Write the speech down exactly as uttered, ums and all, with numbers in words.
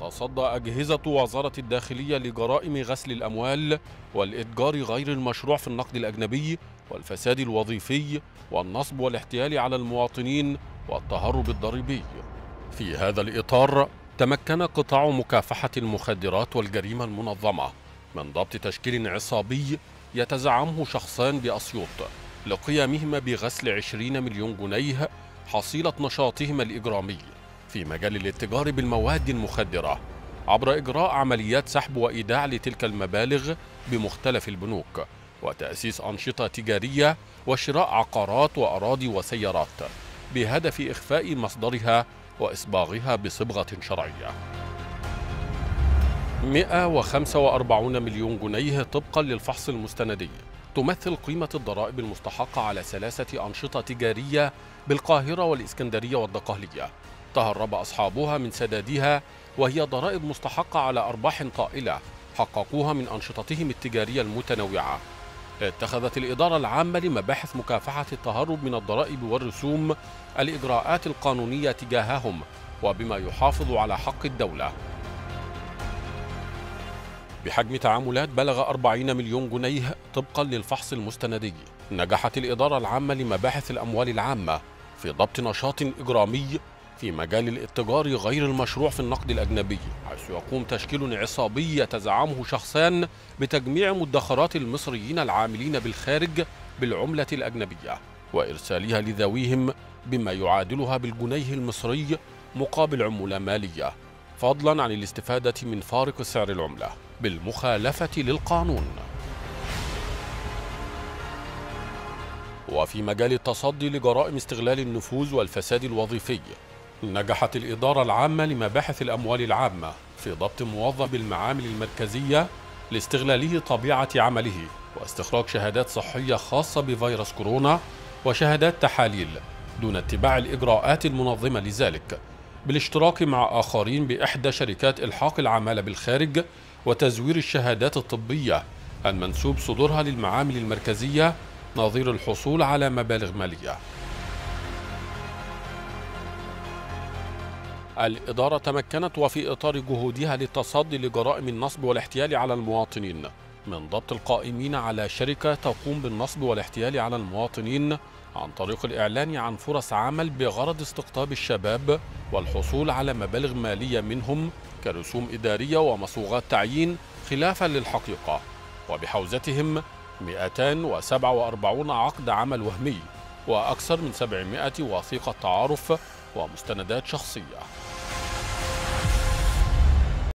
تتصدى أجهزة وزارة الداخلية لجرائم غسل الأموال والإتجار غير المشروع في النقد الأجنبي والفساد الوظيفي والنصب والاحتيال على المواطنين والتهرب الضريبي. في هذا الإطار تمكن قطاع مكافحة المخدرات والجريمة المنظمة من ضبط تشكيل عصابي يتزعمه شخصان بأسيوط لقيامهما بغسل عشرين مليون جنيه حصيلة نشاطهما الإجرامي في مجال الاتجار بالمواد المخدرة عبر إجراء عمليات سحب وإيداع لتلك المبالغ بمختلف البنوك وتأسيس أنشطة تجارية وشراء عقارات وأراضي وسيارات بهدف إخفاء مصدرها وإصباغها بصبغة شرعية. مئة وخمسة وأربعين مليون جنيه طبقا للفحص المستندي تمثل قيمة الضرائب المستحقة على ثلاثة أنشطة تجارية بالقاهرة والإسكندرية والدقهلية تهرب أصحابها من سدادها، وهي ضرائب مستحقة على أرباح طائلة حققوها من أنشطتهم التجارية المتنوعة. اتخذت الإدارة العامة لمباحث مكافحة التهرب من الضرائب والرسوم الإجراءات القانونية تجاههم وبما يحافظ على حق الدولة بحجم تعاملات بلغ أربعين مليون جنيه طبقا للفحص المستندي. نجحت الإدارة العامة لمباحث الأموال العامة في ضبط نشاط إجرامي في مجال الاتجار غير المشروع في النقد الأجنبي، حيث يقوم تشكيل عصابي يتزعمه شخصان بتجميع مدخرات المصريين العاملين بالخارج بالعملة الأجنبية وإرسالها لذويهم بما يعادلها بالجنيه المصري مقابل عمولة مالية، فضلا عن الاستفادة من فارق سعر العملة بالمخالفة للقانون. وفي مجال التصدي لجرائم استغلال النفوذ والفساد الوظيفي نجحت الإدارة العامة لمباحث الأموال العامة في ضبط موظف المعامل المركزية لاستغلاله طبيعة عمله واستخراج شهادات صحية خاصة بفيروس كورونا وشهادات تحاليل دون اتباع الإجراءات المنظمة لذلك بالاشتراك مع آخرين بإحدى شركات إلحاق العمالة بالخارج وتزوير الشهادات الطبية المنسوب صدورها للمعامل المركزية نظير الحصول على مبالغ مالية. الإدارة تمكنت وفي إطار جهودها للتصدي لجرائم النصب والاحتيال على المواطنين من ضبط القائمين على شركة تقوم بالنصب والاحتيال على المواطنين عن طريق الإعلان عن فرص عمل بغرض استقطاب الشباب والحصول على مبالغ مالية منهم كرسوم إدارية ومصوغات تعيين خلافا للحقيقة، وبحوزتهم مئتين وسبعة وأربعين عقد عمل وهمي وأكثر من سبعمئة وثيقة تعارف ومستندات شخصية.